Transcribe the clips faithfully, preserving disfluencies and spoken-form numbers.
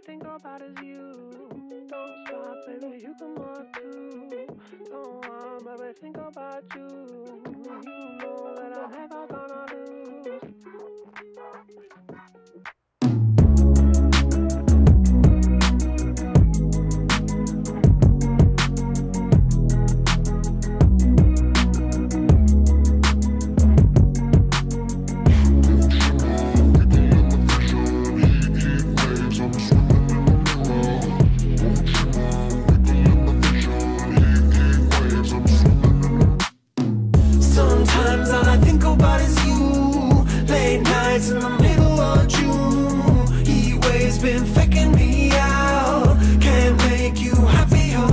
I think about is you. Don't stop, baby, you can walk too. Go on, baby, think about you. You know that I never gonna lose. In the middle of June, heat waves been faking me out. Can't make you happier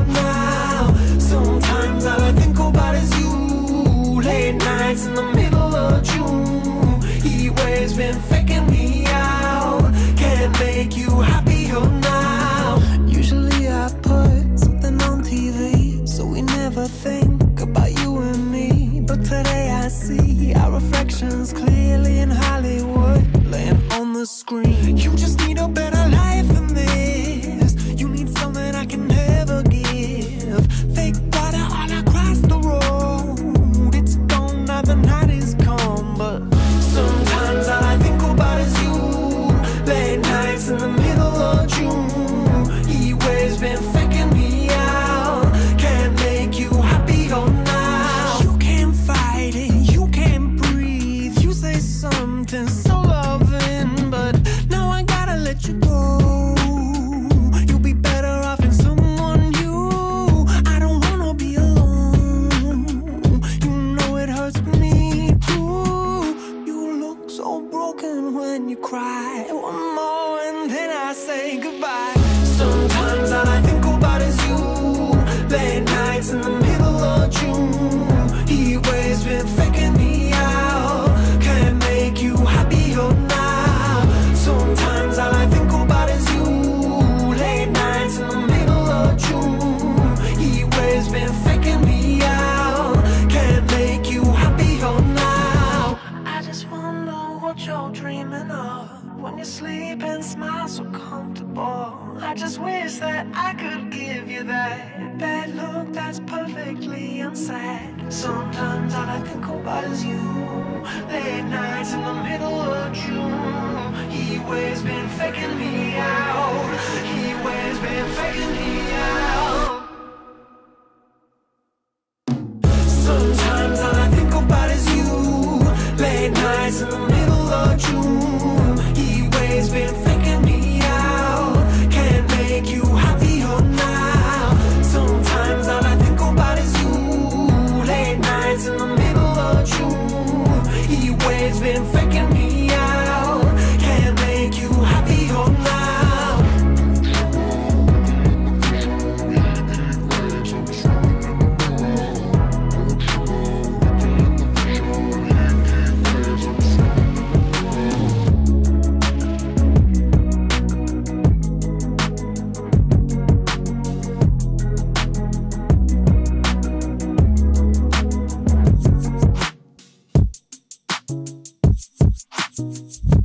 now. Usually I put something on T V, so we never think about you and me. But today I see our reflections clearly in Hollywood, laying on the screen. You just need a better life than this. You need something I can never give. Fake water all across the road. The night is calm, but sometimes all I think about is you. Late nights in the middle of June, heat waves been faking me out. Can't make you happier now. You can't fight it, you can't breathe. You say something so loving, but now I gotta let you go. In the middle of June, heat waves been faking me out. Can't make you happier now. Sometimes all I think about is you. Late nights in the middle of June, heat waves been faking me out. Can't make you happier now. I just wonder what you're dreaming of. When you sleep and smile so comfortable, I just wish that I could give you that bad look that's perfectly unsaid. Sometimes all I think about is you. Late nights in the middle of June, heat waves been faking me out. Heat waves been faking me out. Sometimes all I think about is you. Late nights in the middle of June, heat waves been faking me out. Can't make you happy or not. Sometimes all I think about is you. Late nights in the middle of June, heat waves been faking me out. Can't make you happy or now. Thank you.